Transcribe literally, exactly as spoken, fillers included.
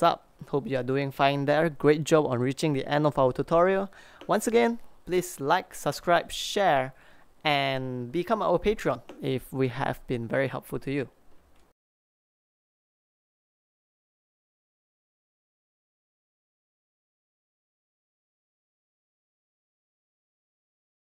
What's up? Hope you are doing fine there. Great job on reaching the end of our tutorial. Once again, please like, subscribe, share, and become our Patreon if we have been very helpful to you.